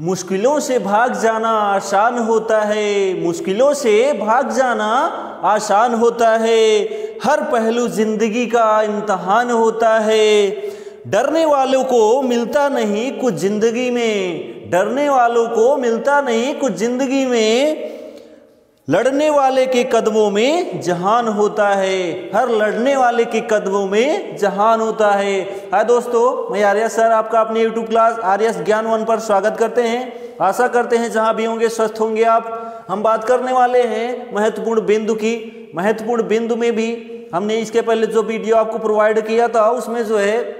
मुश्किलों से भाग जाना आसान होता है, मुश्किलों से भाग जाना आसान होता है। हर पहलू जिंदगी का इम्तहान होता है। डरने वालों को मिलता नहीं कुछ जिंदगी में, डरने वालों को मिलता नहीं कुछ जिंदगी में। लड़ने वाले के कदमों में जहान होता है, हर लड़ने वाले के कदमों में जहान होता है। हाय दोस्तों, मैं आर्यस सर आपका अपने YouTube class RS Gyan one पर स्वागत करते हैं। आशा करते हैं जहां भी होंगे स्वस्थ होंगे आप। हम बात करने वाले हैं महत्वपूर्ण बिंदु की। महत्वपूर्ण बिंदु में भी हमने इसके पहले जो वीडियो आपको प्रोवाइड किया था उसमें जो है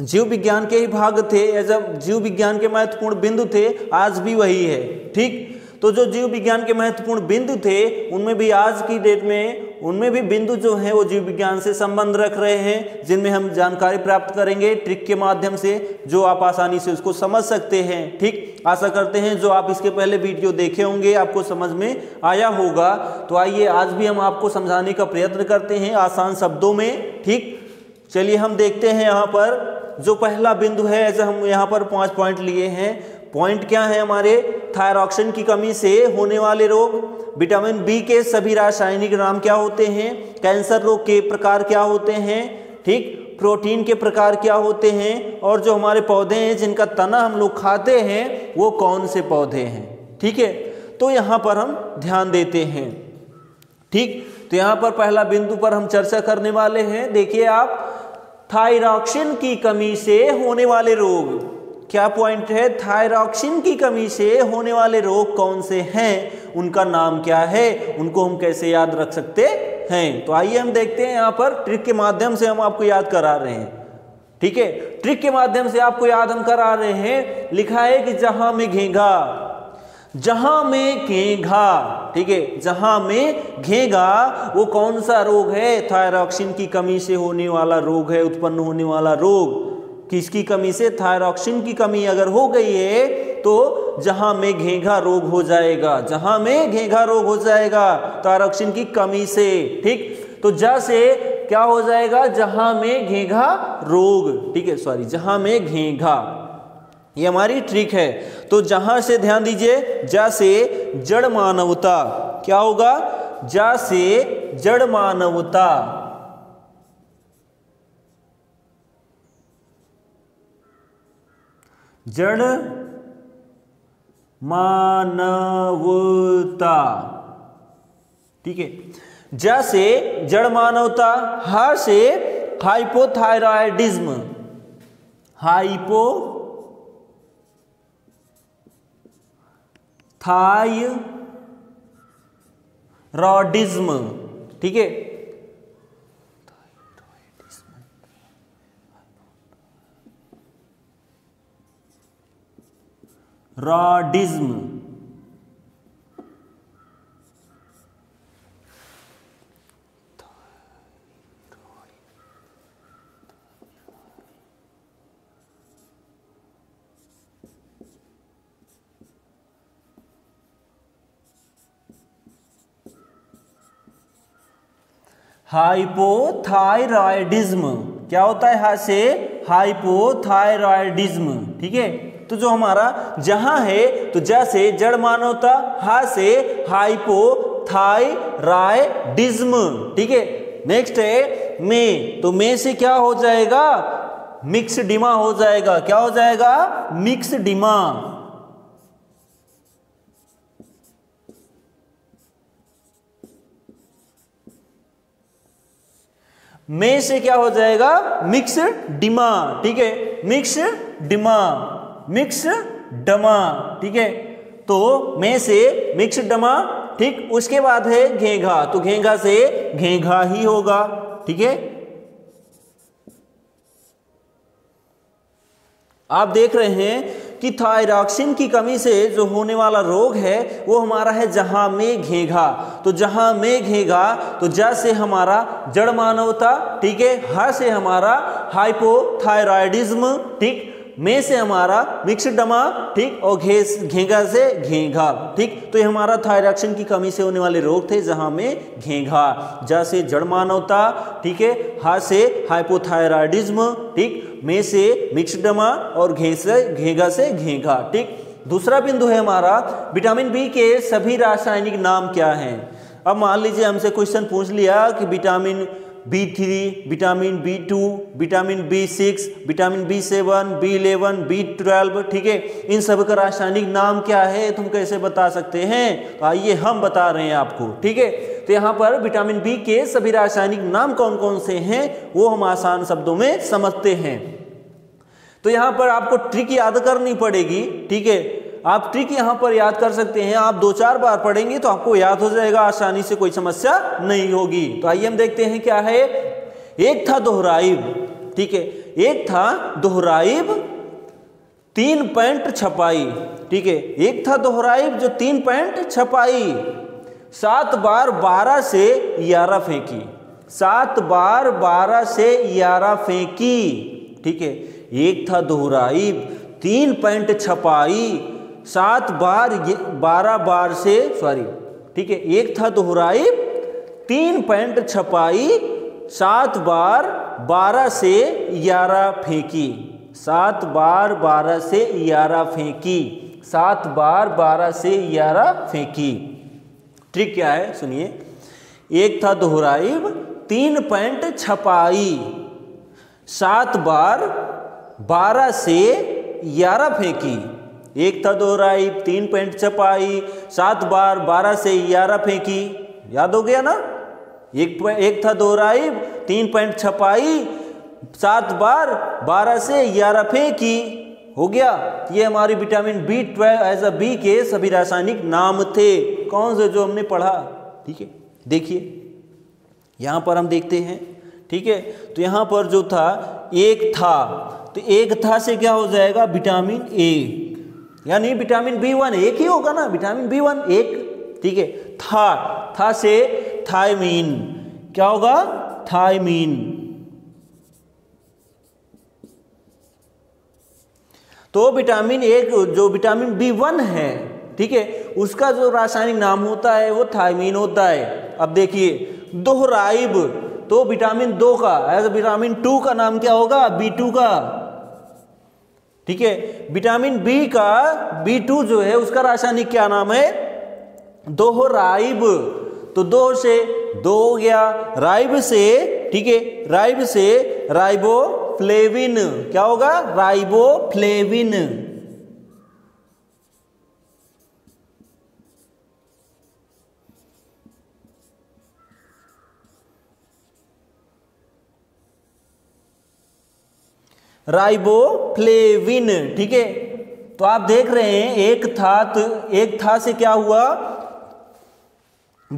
जीव विज्ञान के ही भाग थे, एज अ जीव विज्ञान के महत्वपूर्ण बिंदु थे, आज भी वही है। ठीक, तो जो जीव विज्ञान के महत्वपूर्ण बिंदु थे उनमें भी आज की डेट में उनमें भी बिंदु जो है वो जीव विज्ञान से संबंध रख रहे हैं, जिनमें हम जानकारी प्राप्त करेंगे ट्रिक के माध्यम से, जो आप आसानी से उसको समझ सकते हैं। ठीक, आशा करते हैं जो आप इसके पहले वीडियो देखे होंगे आपको समझ में आया होगा। तो आइए आज भी हम आपको समझाने का प्रयत्न करते हैं आसान शब्दों में। ठीक, चलिए हम देखते हैं यहाँ पर जो पहला बिंदु है, ऐसे हम यहाँ पर 5 पॉइंट लिए हैं। पॉइंट क्या है हमारे? थाइरॉक्सिन की कमी से होने वाले रोग, विटामिन बी के सभी रासायनिक नाम क्या होते हैं, कैंसर रोग के प्रकार क्या होते हैं, ठीक, प्रोटीन के प्रकार क्या होते हैं, और जो हमारे पौधे हैं जिनका तना हम लोग खाते हैं वो कौन से पौधे हैं। ठीक है, तो यहाँ पर हम ध्यान देते हैं। ठीक, तो यहाँ पर पहला बिंदु पर हम चर्चा करने वाले हैं। देखिए आप, थाइरॉक्सिन की कमी से होने वाले रोग। क्या पॉइंट है? थाइरॉक्सिन की कमी से होने वाले रोग कौन से हैं, उनका नाम क्या है, उनको हम कैसे याद रख सकते हैं। तो आइए हम देखते हैं यहाँ पर ट्रिक के माध्यम से हम आपको याद करा रहे हैं। ठीक है, ट्रिक के माध्यम से आपको याद हम करा रहे हैं। लिखा है कि जहां में घेंघा, जहां में घेंघा, ठीक है, जहां में घेंघा वो कौन सा रोग है? थाइरॉक्सिन की कमी से होने वाला रोग है, उत्पन्न होने वाला रोग। किसकी कमी से? थाइरॉक्सिन की कमी अगर हो गई है तो जहां में घेंघा रोग हो जाएगा, जहां में घेंघा रोग हो जाएगा थाइरॉक्सिन की कमी से। ठीक, तो जैसे क्या हो जाएगा? जहां में घेंघा रोग। ठीक है, सॉरी, जहां में घेंघा, ये हमारी ट्रिक है। तो जहां से ध्यान दीजिए, जैसे जड़ मानवता, क्या होगा? जैसे जड़ मानवता, जड़ मानवता, ठीक है, जैसे जड़ मानवता। हा से हाइपोथायराइडिज्म, हाइपोथायराइडिज्म, ठीक है, रॉडिज्म, हाइपोथायराइडिज्म। क्या होता है? हा से हाइपोथायराइडिज्म, ठीक है। तो जो हमारा जहां है, तो जैसे जड़ मानवता, हा से हाइपोथायराइडिज्म, ठीक है। नेक्स्ट है में, तो में से क्या हो जाएगा? मिक्सडिमा हो जाएगा। क्या हो जाएगा? मिक्सडिमा, में से क्या हो जाएगा? मिक्सडिमा, ठीक है, मिक्सडिमा, मिक्सडमा, ठीक है। तो में से मिक्सडमा, ठीक। उसके बाद है घेंघा, तो घेंघा से घेंघा ही होगा, ठीक है। आप देख रहे हैं कि थाइरॉक्सिन की कमी से जो होने वाला रोग है वो हमारा है जहां में घेंघा। तो जहां में घेंघा, तो ज से हमारा जड़ मानवता, ठीक है, ह से हमारा हाइपोथायराइडिज्म, ठीक, में से हमारा मिक्सडमा, ठीक, और घेंघा से घेंघा, ठीक। तो ये हमारा थाइरॉक्सिन की कमी से होने वाले रोग थे जहां में घेंघा। ज से जड़ मानवता, ठीक है, हा से हाइपोथायराइडिज्म, ठीक, में से मिक्सडमा, और घे से घेंघा, ठीक। दूसरा बिंदु है हमारा विटामिन बी के सभी रासायनिक नाम क्या हैं। अब मान लीजिए हमसे क्वेश्चन पूछ लिया कि vitamin B3, vitamin B2, vitamin B6, vitamin B7, B11, B12, ठीक है, इन सब का रासायनिक नाम क्या है, तुम कैसे बता सकते हैं, तो आइए हम बता रहे हैं आपको। ठीक है, तो यहाँ पर विटामिन बी के सभी रासायनिक नाम कौन कौन से हैं वो हम आसान शब्दों में समझते हैं। तो यहाँ पर आपको ट्रिक याद करनी पड़ेगी। ठीक है, आप ट्रिक यहाँ पर याद कर सकते हैं, आप दो चार बार पढ़ेंगे तो आपको याद हो जाएगा, आसानी से कोई समस्या नहीं होगी। तो आइए हम देखते हैं क्या है। एक था दोहराइब, ठीक है, एक था दोहराइब 3 पैंट छपाई, ठीक है, एक था दोहराइब जो 3 पैंट छपाई, 7 बार 12 से 11 फेंकी, 7 बार 12 से 11 फेंकी। ठीक है, एक था दोहराइब 3 पैंट छपाई 7 बार 12 बार से, सॉरी, ठीक है, एक था दोहराई 3 पैंट छपाई 7 बार 12 से 11 फेंकी, 7 बार 12 से 11 फेंकी, 7 बार 12 से 11 फेंकी। ट्रिक क्या है सुनिए, एक था दोहराई 3 पैंट छपाई 7 बार 12 से 11 फेंकी, एक था दोहराई 3 पैंट छपाई 7 बार 12 से 11 फेंकी, याद हो गया ना। एक था दोहराई 3 पैंट छपाई 7 बार 12 से 11 फेंकी, हो गया। ये हमारी vitamin B12 as a B के सभी रासायनिक नाम थे, कौन से जो हमने पढ़ा। ठीक है, देखिए यहाँ पर हम देखते हैं। ठीक है, तो यहाँ पर जो था एक था, तो एक था से क्या हो जाएगा विटामिन ए, यानी विटामिन B1 एक ही होगा ना, विटामिन B1 एक। ठीक है, था से थाइमीन, क्या होगा थाइमीन। तो विटामिन ए जो विटामिन B1 है, ठीक है, उसका जो रासायनिक नाम होता है वो थाइमीन होता है। अब देखिए दोहराइब, तो विटामिन 2 का एज विटामिन 2 का नाम क्या होगा B2 का। ठीक है, विटामिन बी का B2 जो है उसका रासायनिक क्या नाम है, दोहराइब। तो दो से दो हो गया, राइब से, ठीक है, राइब से राइबोफ्लेविन, क्या होगा राइबोफ्लेविन। राइबोफ्लेविन, ठीक है, तो आप देख रहे हैं एक था, तो एक था से क्या हुआ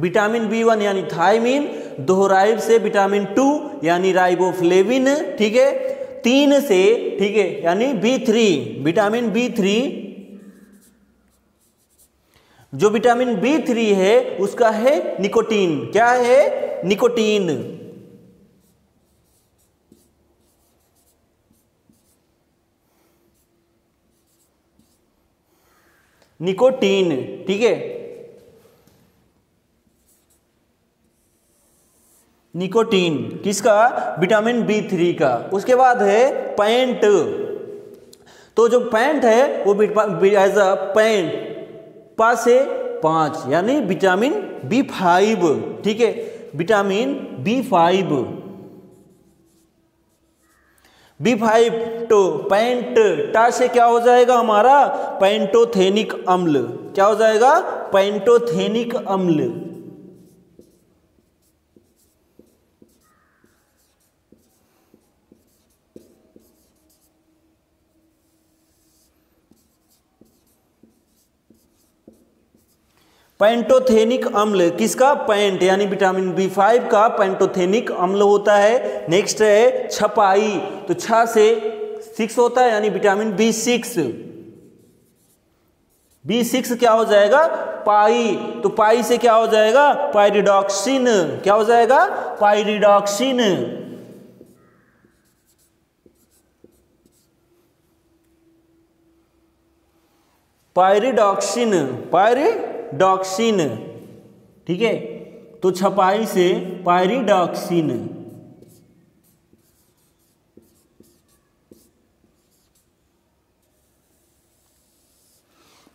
विटामिन B1 यानी थाइमीन, दोहराइब से विटामिन 2 यानी राइबोफ्लेविन, ठीक है, 3 से, ठीक है, यानी B3, विटामिन B3 जो विटामिन B3 है उसका है निकोटीन, क्या है निकोटीन। निकोटीन, ठीक है, निकोटीन किसका विटामिन B3 का। उसके बाद है पैंट, तो जो पैंट है वो एज अ पैंट पा से 5 यानी विटामिन B5, ठीक है, विटामिन B5, B5 तो पैंट टा से क्या हो जाएगा हमारा पैंटोथेनिक अम्ल, क्या हो जाएगा पैंटोथेनिक अम्ल। पैंटोथेनिक अम्ल किसका, पैंट यानी विटामिन B5 का पैंटोथेनिक अम्ल होता है। नेक्स्ट है छपाई, तो छा से 6 होता है यानी विटामिन B6, B6 क्या हो जाएगा पाई, तो पाई से क्या हो जाएगा पायरिडॉक्सिन, क्या हो जाएगा पायरिडॉक्सिन। पायरिडॉक्सिन, पायरिडॉक्सिन, ठीक है, तो छपाई से पायरिडॉक्सिन।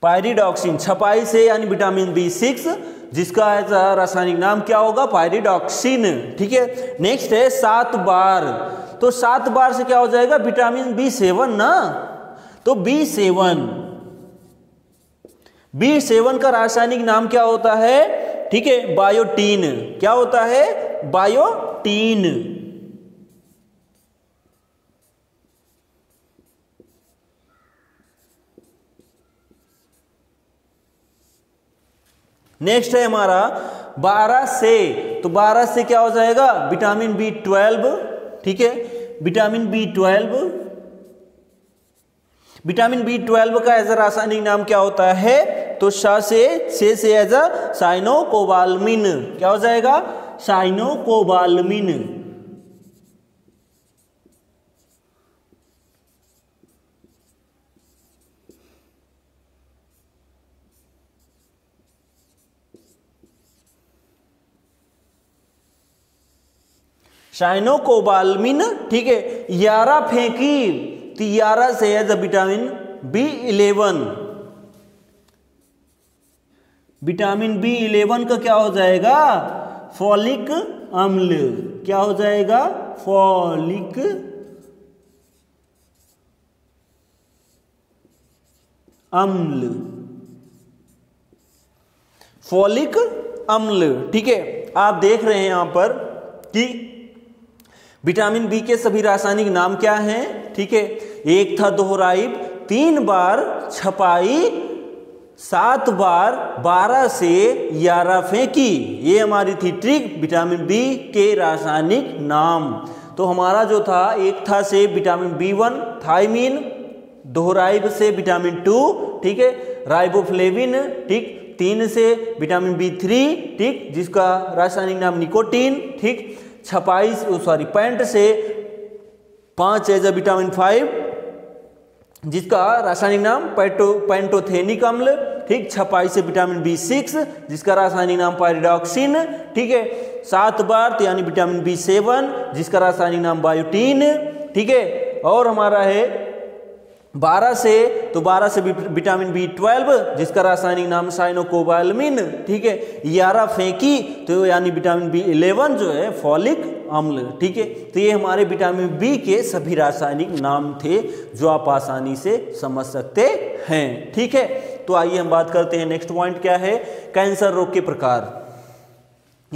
पायरिडॉक्सिन छपाई से यानी विटामिन B6, जिसका रासायनिक नाम क्या होगा, पायरिडॉक्सिन। ठीक है, नेक्स्ट है 7 बार, तो 7 बार से क्या हो जाएगा, विटामिन B7 ना, तो B7 का रासायनिक नाम क्या होता है, ठीक है, बायोटीन। क्या होता है, बायोटीन। नेक्स्ट है हमारा 12 से, तो 12 से क्या हो जाएगा, विटामिन B12। ठीक है, विटामिन B12, विटामिन B12 का एज रासायनिक नाम क्या होता है, तो से एज अ साइनोकोबालमिन। क्या हो जाएगा, साइनोकोबालमिन। साइनोकोबालमिन, ठीक है। 11 फेंकी, तो 11 से as a vitamin B11। Vitamin B11 का क्या हो जाएगा, फॉलिक अम्ल। क्या हो जाएगा, फॉलिक अम्ल, फॉलिक अम्ल। ठीक है, आप देख रहे हैं यहां पर कि विटामिन बी के सभी रासायनिक नाम क्या हैं। ठीक है, एक था दोहराइब, 3 बार छपाई, 7 बार, 12 से 11 फेंकी। ये हमारी थी ट्रिक, विटामिन बी के रासायनिक नाम। तो हमारा जो था, एक था से विटामिन B1 थाइमीन, दोहराइब से विटामिन 2, ठीक है, राइबोफ्लेविन, ठीक, 3 से विटामिन B3, ठीक, जिसका रासायनिक नाम निकोटीन, ठीक, छपाई सॉरी 5 से 5 एज विटामिन 5, जिसका रासायनिक नाम पैंटोथेनिक अम्ल, ठीक, छपाई से विटामिन B6, जिसका रासायनिक नाम पायरिडॉक्सिन। ठीक है, 7 बार यानी विटामिन B7, जिसका रासायनिक नाम बायोटीन। ठीक है, और हमारा है 12 से, तो 12 से विटामिन B12, जिसका रासायनिक नाम साइनोकोबालमिन। ठीक है, 11 फेंकी, तो यानी विटामिन B11 जो है फॉलिक अम्ल। ठीक है, तो ये हमारे विटामिन बी के सभी रासायनिक नाम थे जो आप आसानी से समझ सकते हैं। ठीक है, तो आइए हम बात करते हैं नेक्स्ट पॉइंट क्या है, कैंसर रोग के प्रकार।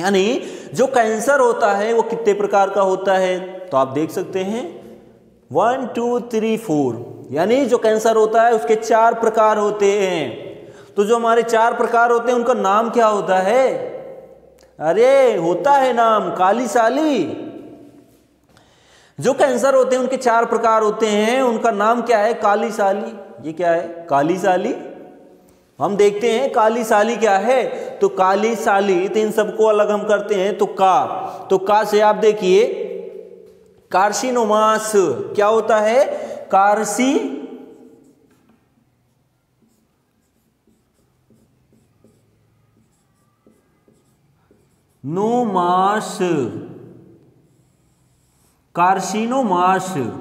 यानी जो कैंसर होता है वो कितने प्रकार का होता है, तो आप देख सकते हैं 1 2 3 4, यानी जो कैंसर होता है उसके 4 प्रकार होते हैं। तो जो हमारे 4 प्रकार होते हैं उनका नाम क्या होता है, अरे होता है नाम काली साली। जो कैंसर होते हैं उनके 4 प्रकार होते हैं, उनका नाम क्या है, काली साली। ये क्या है, काली साली। हम देखते हैं काली साली क्या है, तो काली साली, तो इन सबको अलग हम करते हैं। तो का से आप देखिए कार्सिनोमास। क्या होता है, कार्सिनोमास।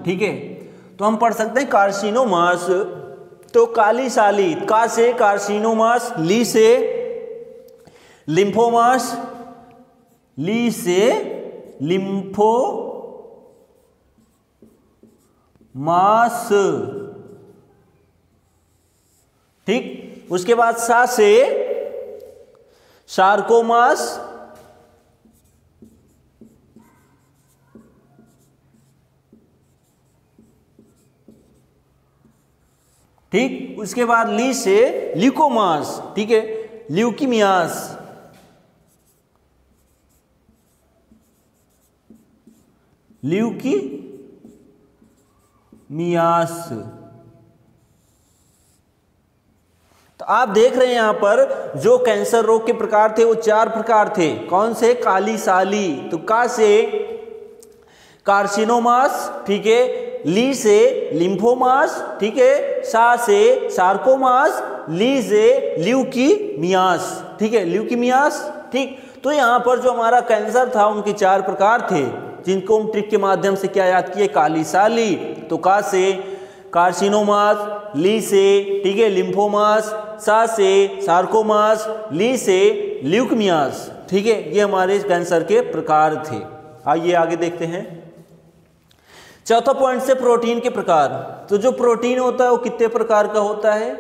ठीक है, तो हम पढ़ सकते हैं कार्सिनोमास। तो काली साली, का से कार्सिनोमास, ली से लिम्फोमास, ली से लिम्फोमास। ठीक, उसके बाद सा से सार्कोमास, ठीक, उसके बाद ली से ल्यूकोमास, ठीक है, ल्यूकेमियास। तो आप देख रहे हैं यहां पर जो कैंसर रोग के प्रकार थे वो 4 प्रकार थे। कौन से, काली साली, तो का से कार्सिनोमास, ठीक है, ली से लिम्फोमास, ठीक है, सा से सार्कोमास, ली से ल्यूकेमियास, ठीक है, ल्यूकेमियास। ठीक, तो यहाँ पर जो हमारा कैंसर था उनके 4 प्रकार थे, जिनको हम ट्रिक के माध्यम से क्या याद किए, काली साली, तो का से कार्सिनोमास, ली से, ठीक है, लिम्फोमास, सा से सार्कोमास, ली से ल्यूकेमियास। ठीक है, ये हमारे कैंसर के प्रकार थे। आइए आगे देखते हैं चौथा पॉइंट से प्रोटीन के प्रकार। तो जो प्रोटीन होता है वो कितने प्रकार का होता है?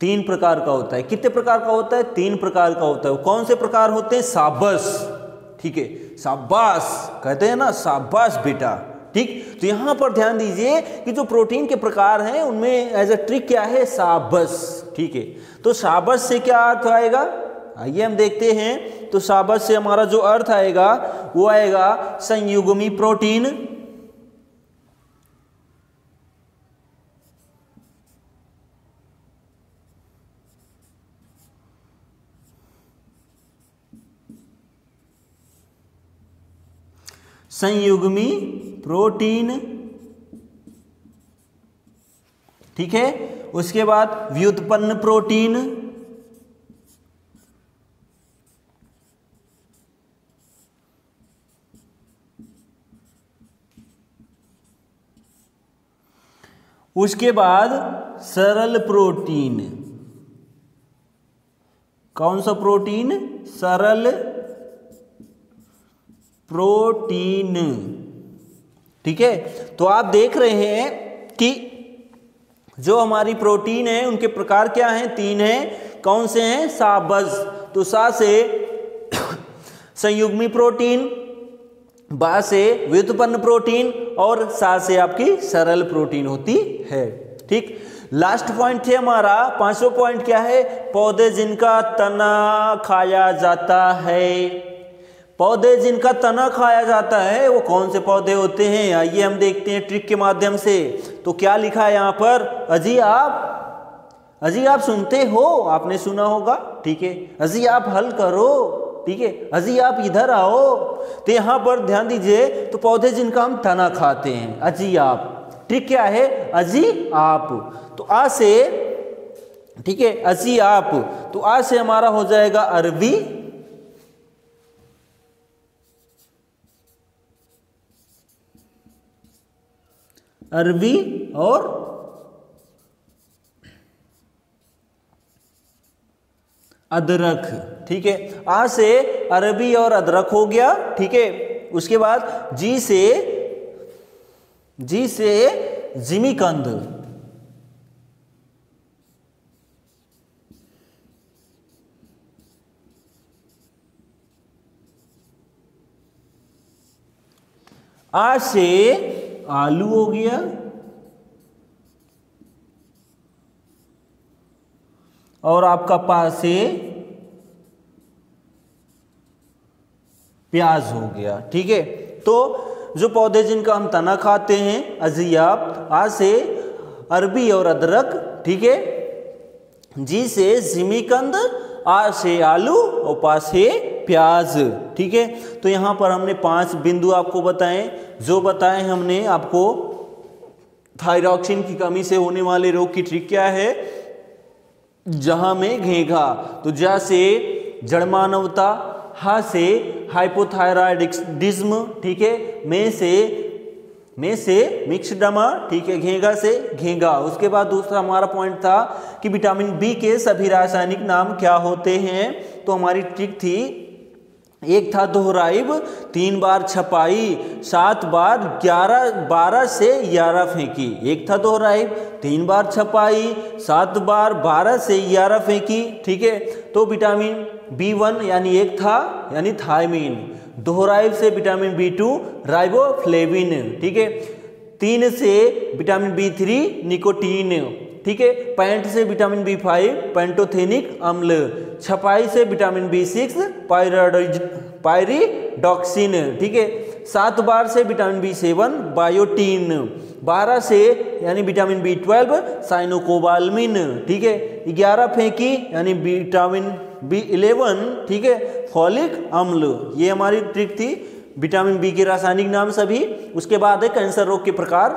तीन प्रकार का होता है। कितने प्रकार का होता है? तीन प्रकार का होता है। कौन से प्रकार होते हैं? साबस। ठीक है, साबास कहते हैं ना, साबास बेटा। ठीक, तो यहां पर ध्यान दीजिए कि जो प्रोटीन के प्रकार हैं उनमें एज अ ट्रिक क्या है? साबस। ठीक है, तो साबस से क्या अर्थ आएगा आइए हम देखते हैं। तो साबस से हमारा जो अर्थ आएगा वो आएगा संयुग्मी प्रोटीन, संयुग्मी प्रोटीन। ठीक है, उसके बाद व्युत्पन्न प्रोटीन, उसके बाद सरल प्रोटीन। कौन सा प्रोटीन? सरल प्रोटीन। ठीक है, तो आप देख रहे हैं कि जो हमारी प्रोटीन है उनके प्रकार क्या हैं? तीन हैं। कौन से हैं? साबज। तो सा से संयुग्मी प्रोटीन, बा से व्युत्पन्न प्रोटीन और सा से आपकी सरल प्रोटीन होती है। ठीक, लास्ट पॉइंट थे हमारा पांचवा पॉइंट क्या है? पौधे जिनका तना खाया जाता है। पौधे जिनका तना खाया जाता है वो कौन से पौधे होते हैं आइए हम देखते हैं ट्रिक के माध्यम से। तो क्या लिखा है यहाँ पर? अजी आप सुनते हो, आपने सुना होगा। ठीक है, अजी आप हल करो। ठीक है, अजी आप इधर आओ। तो यहाँ पर ध्यान दीजिए, तो पौधे जिनका हम तना खाते हैं, अजी आप। ट्रिक क्या है? अजी आप। तो आ से, ठीक है, अजी आप, तो आ से हमारा हो जाएगा अरबी, अरबी और अदरक। ठीक है, आ से अरबी और अदरक हो गया। ठीक है, उसके बाद जी से जिमीकंद, आ से आलू हो गया, और आपका पास से प्याज हो गया। ठीक है, तो जो पौधे जिनका हम तना खाते हैं, अजीब, आ से अरबी और अदरक, ठीक है, जी से जिमीकंद, आ से आलू और पा से प्याज। ठीक है, तो यहाँ पर हमने 5 बिंदु आपको बताएं। जो बताएं हमने आपको थाइरॉक्सिन की कमी से होने वाले रोग की ट्रिक क्या है? जहाँ में घेंघा, तो जा से जड़मानवता, हा से हाइपोथायराइडिज्म, ठीक है, में से मिक्सडिमा, ठीक है, घेंघा से घेंघा। उसके बाद दूसरा हमारा पॉइंट था कि विटामिन बी के सभी रासायनिक नाम क्या होते हैं। तो हमारी ट्रिक थी, एक था दोहराइब, 3 बार छपाई, 7 बार 12 से 11 फेंकी। एक था दोहराइब, 3 बार छपाई, 7 बार 12 से 11 फेंकी। ठीक है, तो विटामिन B1 यानी एक था, यानी थाइमीन, दोहराइब से विटामिन B2 राइबोफ्लेविन, ठीक है, 3 से विटामिन B3 निकोटीन, ठीक है, 65 से विटामिन B5 पैंटोथेनिक अम्ल, 26 से विटामिन B6 पायरिडॉक्सिन, ठीक है, 7 बार से विटामिन B7 बायोटीन, 12 से यानी विटामिन B12 साइनोकोबालमिन, ठीक है, 11 फेंकी यानी विटामिन B11, ठीक है, फॉलिक अम्ल। ये हमारी ट्रिक थी, विटामिन बी के रासायनिक नाम सभी। उसके बाद है कैंसर रोग के प्रकार।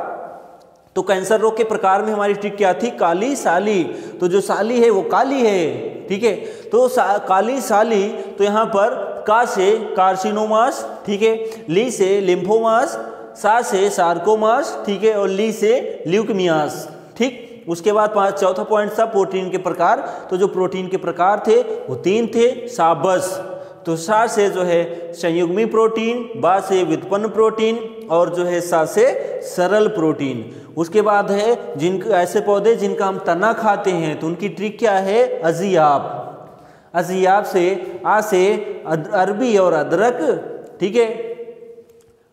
तो कैंसर रोग के प्रकार में हमारी ट्रिक क्या थी? काली साली। तो जो साली है वो काली है, ठीक है, तो काली साली। तो यहाँ पर का से कार्सिनोमास, ठीक है, ली से लिम्फोमास, सा से सार्कोमास, ठीक है, और ली से ल्यूकेमियास। ठीक, उसके बाद चौथा पॉइंट था प्रोटीन के प्रकार। तो जो प्रोटीन के प्रकार थे वो तीन थे शाबस। तो सा से जो है संयुग्मी प्रोटीन, बा से व्युत्पन्न प्रोटीन और जो है सा से सरल प्रोटीन। उसके बाद है जिन ऐसे पौधे जिनका हम तना खाते हैं तो उनकी ट्रिक क्या है, अजियाब। अजियाब से आ से अरबी और अदरक, ठीक है।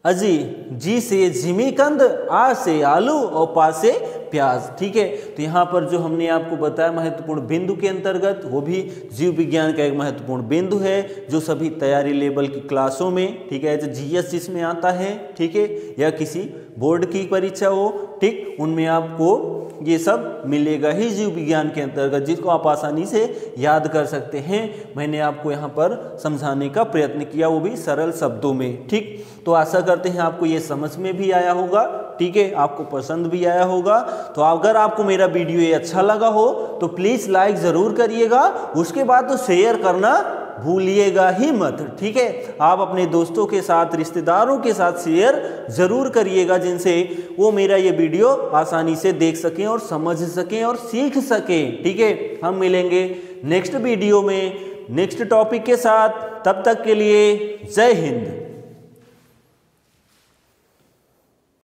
अजी जी से जिमीकंद, आ से आलू और पा से प्याज, ठीक है। तो यहाँ पर जो हमने आपको बताया महत्वपूर्ण बिंदु के अंतर्गत, वो भी जीव विज्ञान का एक महत्वपूर्ण बिंदु है जो सभी तैयारी लेवल की क्लासों में, ठीक है, जो जीएस जिसमें आता है, ठीक है, या किसी बोर्ड की परीक्षा हो, ठीक, उनमें आपको ये सब मिलेगा ही जीव विज्ञान के अंतर्गत, जिसको आप आसानी से याद कर सकते हैं। मैंने आपको यहाँ पर समझाने का प्रयत्न किया, वो भी सरल शब्दों में, ठीक। तो आशा करते हैं आपको ये समझ में भी आया होगा, ठीक है, आपको पसंद भी आया होगा। तो अगर आपको मेरा वीडियो ये अच्छा लगा हो तो प्लीज़ लाइक ज़रूर करिएगा, उसके बाद तो शेयर करना भूलिएगा ही मत, ठीक है। आप अपने दोस्तों के साथ, रिश्तेदारों के साथ शेयर ज़रूर करिएगा, जिनसे वो मेरा ये वीडियो आसानी से देख सकें और समझ सकें और सीख सकें, ठीक है। हम मिलेंगे नेक्स्ट वीडियो में नेक्स्ट टॉपिक के साथ, तब तक के लिए जय हिंद।